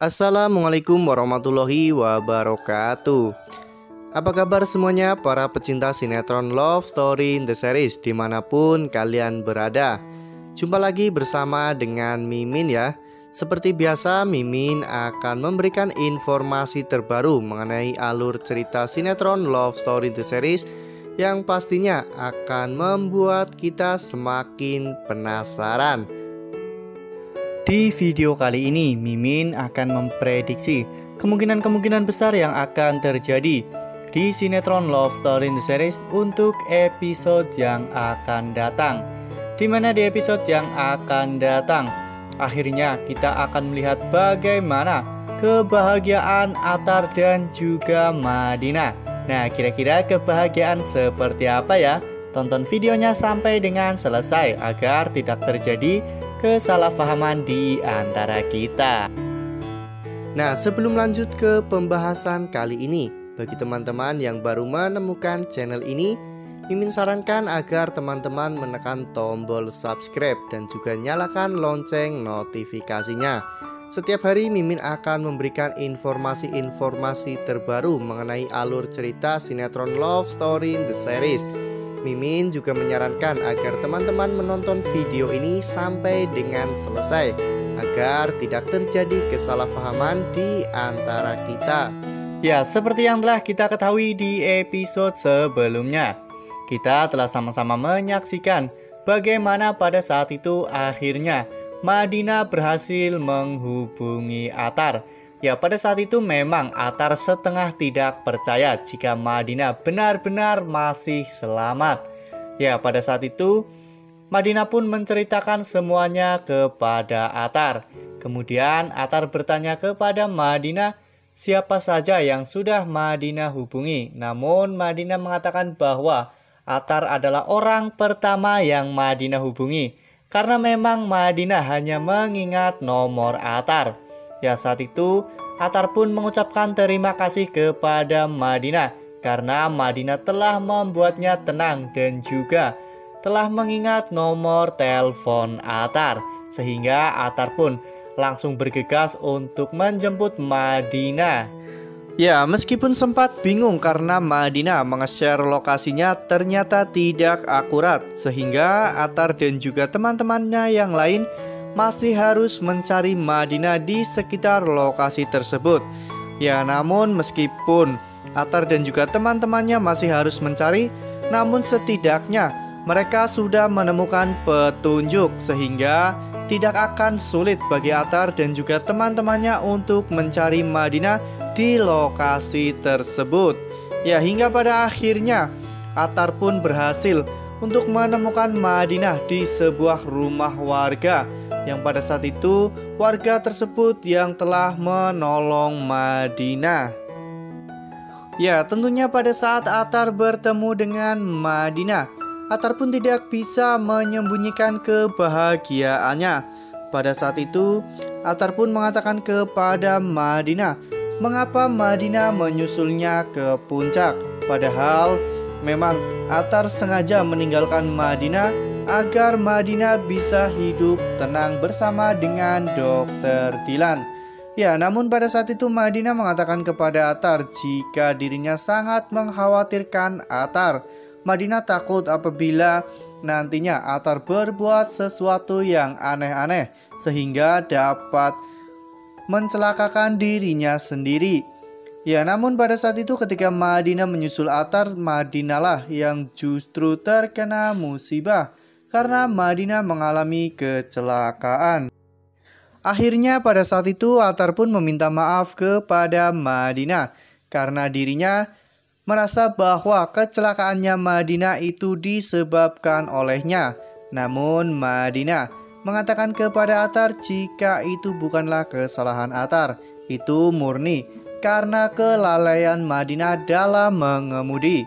Assalamualaikum warahmatullahi wabarakatuh. Apa kabar semuanya para pecinta sinetron Love Story The Series dimanapun kalian berada. Jumpa lagi bersama dengan Mimin ya. Seperti biasa Mimin akan memberikan informasi terbaru mengenai alur cerita sinetron Love Story The Series yang pastinya akan membuat kita semakin penasaran. Di video kali ini, Mimin akan memprediksi kemungkinan-kemungkinan besar yang akan terjadi di sinetron Love Story The Series untuk episode yang akan datang. Dimana di episode yang akan datang, akhirnya kita akan melihat bagaimana kebahagiaan Atar dan juga Madina. Nah, kira-kira kebahagiaan seperti apa ya? Tonton videonya sampai dengan selesai agar tidak terjadi kesalahpahaman di antara kita. Nah, sebelum lanjut ke pembahasan kali ini, bagi teman-teman yang baru menemukan channel ini, Mimin sarankan agar teman-teman menekan tombol subscribe dan juga nyalakan lonceng notifikasinya. Setiap hari Mimin akan memberikan informasi-informasi terbaru mengenai alur cerita sinetron Love Story The Series. Mimin juga menyarankan agar teman-teman menonton video ini sampai dengan selesai agar tidak terjadi kesalahpahaman di antara kita. Ya, seperti yang telah kita ketahui di episode sebelumnya, kita telah sama-sama menyaksikan bagaimana pada saat itu akhirnya Madina berhasil menghubungi Atar. Ya, pada saat itu memang Atar setengah tidak percaya jika Madina benar-benar masih selamat. Ya, pada saat itu Madina pun menceritakan semuanya kepada Atar. Kemudian Atar bertanya kepada Madina siapa saja yang sudah Madina hubungi. Namun Madina mengatakan bahwa Atar adalah orang pertama yang Madina hubungi, karena memang Madina hanya mengingat nomor Atar. Ya, saat itu Atar pun mengucapkan terima kasih kepada Madina karena Madina telah membuatnya tenang dan juga telah mengingat nomor telepon Atar, sehingga Atar pun langsung bergegas untuk menjemput Madina. Ya, meskipun sempat bingung karena Madina menge-share lokasinya ternyata tidak akurat, sehingga Atar dan juga teman-temannya yang lain masih harus mencari Madina di sekitar lokasi tersebut. Ya, namun meskipun Atar dan juga teman-temannya masih harus mencari, namun setidaknya mereka sudah menemukan petunjuk, sehingga tidak akan sulit bagi Atar dan juga teman-temannya untuk mencari Madina di lokasi tersebut. Ya, hingga pada akhirnya Atar pun berhasil untuk menemukan Madinah di sebuah rumah warga, yang pada saat itu warga tersebut yang telah menolong Madinah. Ya, tentunya pada saat Atar bertemu dengan Madinah, Atar pun tidak bisa menyembunyikan kebahagiaannya. Pada saat itu Atar pun mengatakan kepada Madinah mengapa Madinah menyusulnya ke puncak, padahal memang Atar sengaja meninggalkan Madinah agar Madinah bisa hidup tenang bersama dengan Dokter Dilan. Ya, namun pada saat itu Madinah mengatakan kepada Atar jika dirinya sangat mengkhawatirkan Atar. Madinah takut apabila nantinya Atar berbuat sesuatu yang aneh-aneh sehingga dapat mencelakakan dirinya sendiri. Ya, namun pada saat itu ketika Madinah menyusul Atar, Madinah lah yang justru terkena musibah karena Madinah mengalami kecelakaan. Akhirnya pada saat itu Atar pun meminta maaf kepada Madinah karena dirinya merasa bahwa kecelakaannya Madinah itu disebabkan olehnya. Namun Madinah mengatakan kepada Atar jika itu bukanlah kesalahan Atar, itu murni karena kelalaian Madinah dalam mengemudi.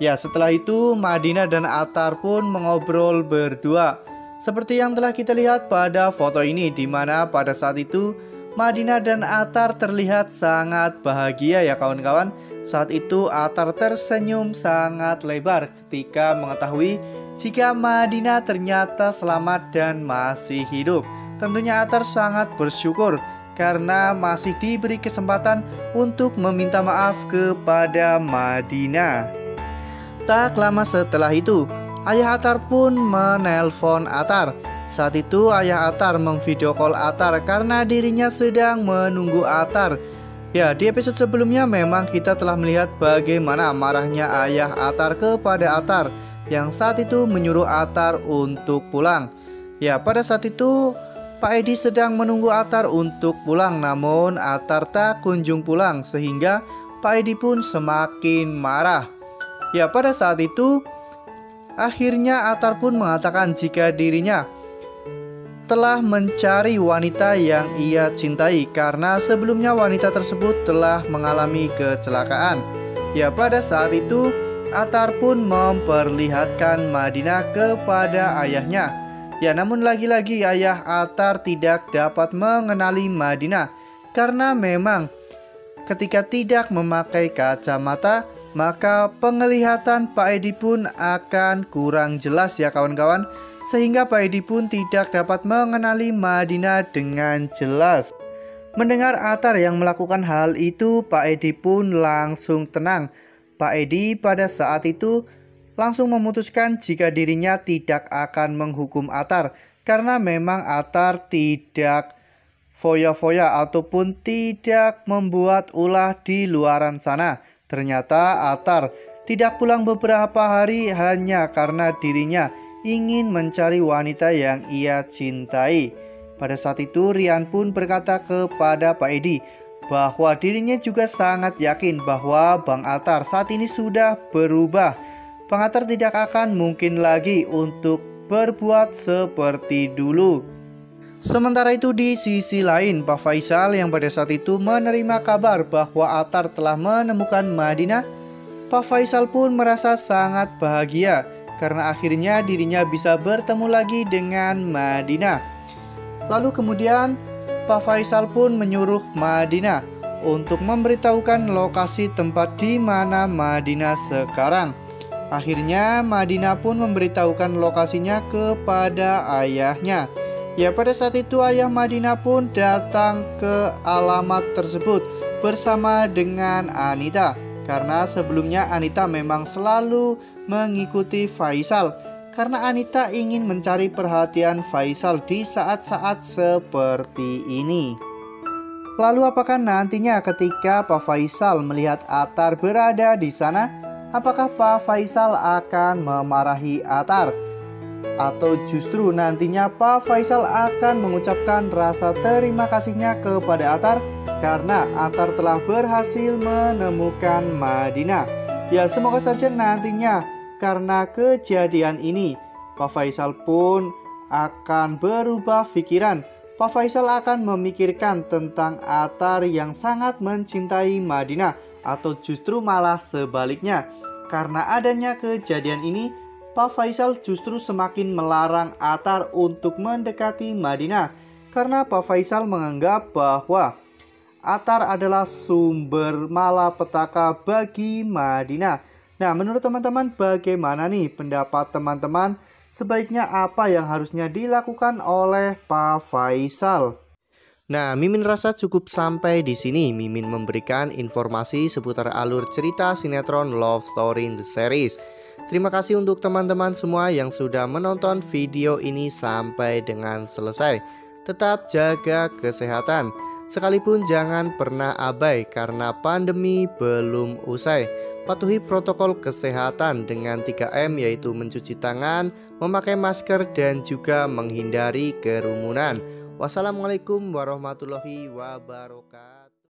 Ya, setelah itu Madinah dan Atar pun mengobrol berdua seperti yang telah kita lihat pada foto ini, di mana pada saat itu Madinah dan Atar terlihat sangat bahagia ya kawan-kawan. Saat itu Atar tersenyum sangat lebar ketika mengetahui jika Madinah ternyata selamat dan masih hidup. Tentunya Atar sangat bersyukur karena masih diberi kesempatan untuk meminta maaf kepada Madina. Tak lama setelah itu, ayah Atar pun menelpon Atar. Saat itu ayah Atar memvideo call Atar karena dirinya sedang menunggu Atar. Ya, di episode sebelumnya memang kita telah melihat bagaimana marahnya ayah Atar kepada Atar yang saat itu menyuruh Atar untuk pulang. Ya, pada saat itu Pak Edi sedang menunggu Atar untuk pulang, namun Atar tak kunjung pulang sehingga Pak Edi pun semakin marah. Ya, pada saat itu akhirnya Atar pun mengatakan jika dirinya telah mencari wanita yang ia cintai karena sebelumnya wanita tersebut telah mengalami kecelakaan. Ya, pada saat itu Atar pun memperlihatkan Madina kepada ayahnya. Ya, namun lagi-lagi ayah Atar tidak dapat mengenali Madina karena memang ketika tidak memakai kacamata maka penglihatan Pak Edi pun akan kurang jelas ya kawan-kawan, sehingga Pak Edi pun tidak dapat mengenali Madina dengan jelas. Mendengar Atar yang melakukan hal itu, Pak Edi pun langsung tenang. Pak Edi pada saat itu langsung memutuskan jika dirinya tidak akan menghukum Atar, karena memang Atar tidak foya-foya ataupun tidak membuat ulah di luaran sana. Ternyata Atar tidak pulang beberapa hari hanya karena dirinya ingin mencari wanita yang ia cintai. Pada saat itu Rian pun berkata kepada Pak Edi bahwa dirinya juga sangat yakin bahwa Bang Atar saat ini sudah berubah. Bang Atar tidak akan mungkin lagi untuk berbuat seperti dulu. Sementara itu di sisi lain Pak Faisal yang pada saat itu menerima kabar bahwa Atar telah menemukan Madina, Pak Faisal pun merasa sangat bahagia karena akhirnya dirinya bisa bertemu lagi dengan Madina. Lalu kemudian Pak Faisal pun menyuruh Madina untuk memberitahukan lokasi tempat di mana Madina sekarang. Akhirnya Madina pun memberitahukan lokasinya kepada ayahnya. Ya, pada saat itu ayah Madina pun datang ke alamat tersebut bersama dengan Anita. Karena sebelumnya Anita memang selalu mengikuti Faisal karena Anita ingin mencari perhatian Faisal di saat-saat seperti ini. Lalu apakah nantinya ketika Pak Faisal melihat Atar berada di sana, apakah Pak Faisal akan memarahi Atar? Atau justru nantinya Pak Faisal akan mengucapkan rasa terima kasihnya kepada Atar karena Atar telah berhasil menemukan Madina. Ya, semoga saja nantinya karena kejadian ini Pak Faisal pun akan berubah pikiran. Pak Faisal akan memikirkan tentang Atar yang sangat mencintai Madina, atau justru malah sebaliknya. Karena adanya kejadian ini Pak Faisal justru semakin melarang Atar untuk mendekati Madina, karena Pak Faisal menganggap bahwa Atar adalah sumber malapetaka bagi Madina. Nah, menurut teman-teman bagaimana nih pendapat teman-teman? Sebaiknya apa yang harusnya dilakukan oleh Pak Faisal? Nah, Mimin rasa cukup sampai di sini. Mimin memberikan informasi seputar alur cerita sinetron Love Story The Series. Terima kasih untuk teman-teman semua yang sudah menonton video ini sampai dengan selesai. Tetap jaga kesehatan, sekalipun jangan pernah abai karena pandemi belum usai. Patuhi protokol kesehatan dengan 3M, yaitu mencuci tangan, memakai masker, dan juga menghindari kerumunan. Wassalamualaikum warahmatullahi wabarakatuh.